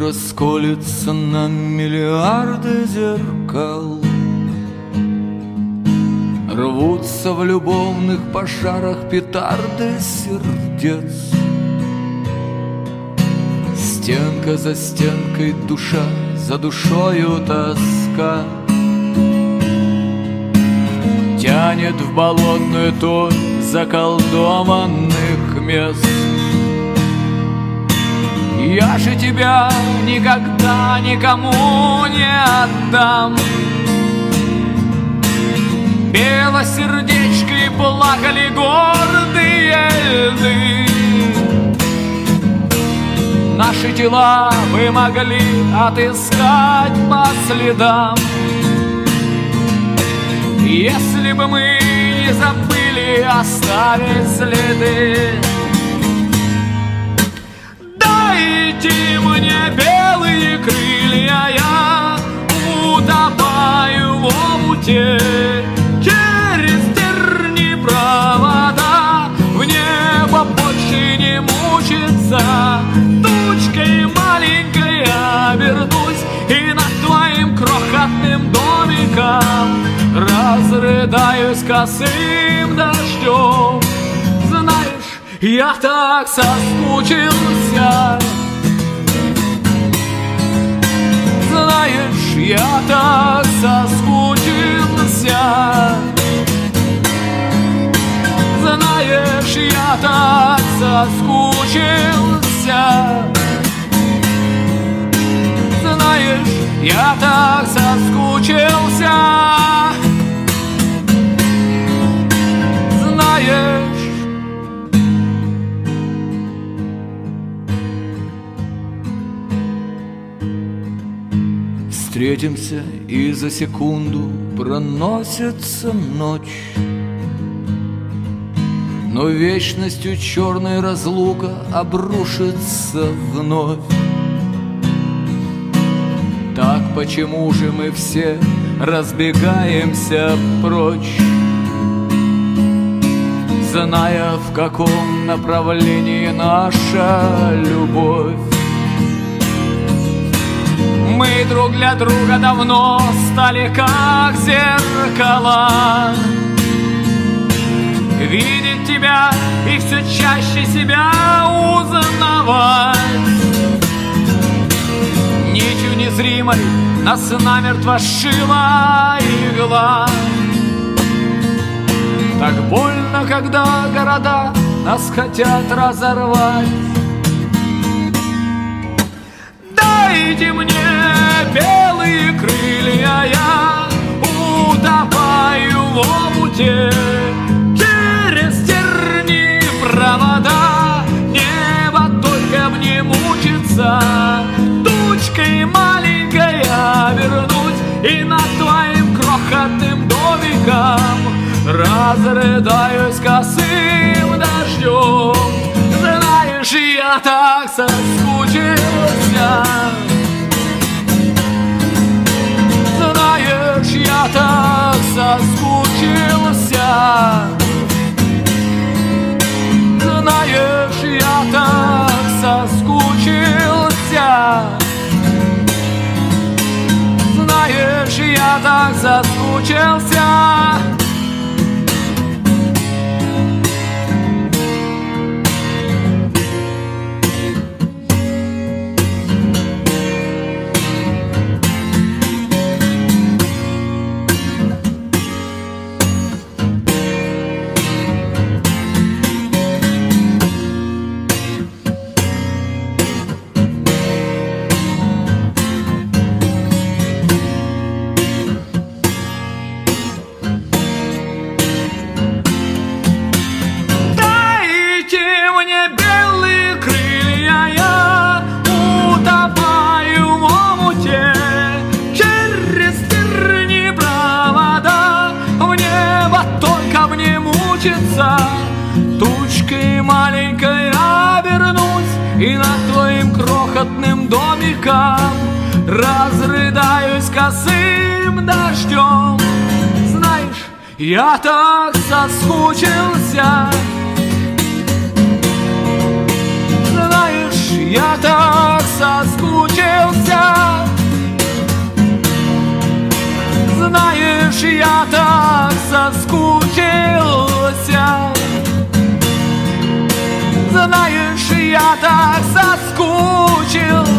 расколется на миллиарды зеркал, рвутся в любовных пожарах петарды сердец. Стенка за стенкой, душа за душою тоска тянет в болотную топь заколдованных мест. Я же тебя никогда никому не отдам. Бело сердечко и плакали гордые льды. Наши тела вы могли отыскать по следам, если бы мы не забыли оставить следы. Дайте мне белые крылья, я утопаю в омуте. Через тернии провода в небо больше не мучиться. Тучкой маленькой я вернусь и над твоим крохотным домиком разрыдаюсь косым дождем. Знаешь, я так соскучился. Знаешь, я так соскучился. Знаешь, я так соскучился. Знаешь, я так соскучился. Встретимся, и за секунду проносится ночь, но вечностью черная разлука обрушится вновь. Так почему же мы все разбегаемся прочь, зная, в каком направлении наша любовь? Мы друг для друга давно стали как зеркала. Видеть тебя и все чаще себя узнавать. Нитью незримой нас намертво сшила игла. Так больно, когда города нас хотят разорвать. Дайте мне белые крылья, я утопаю в омуте. Через тернии провода небо только мне мучится. Тучкой маленькой я вернусь и над твоим крохотным домиком разрыдаюсь косым дождем. Знаешь, я так соскучился. Знаешь, я так соскучился. Знаешь, я так соскучился. Знаешь, я так соскучился. Тучкой маленькой я вернусь и над твоим крохотным домиком разрыдаюсь косым дождем. Знаешь, я так соскучился. Знаешь, Я так соскучился, знаешь, я так соскучился, знаешь, я так соскучился.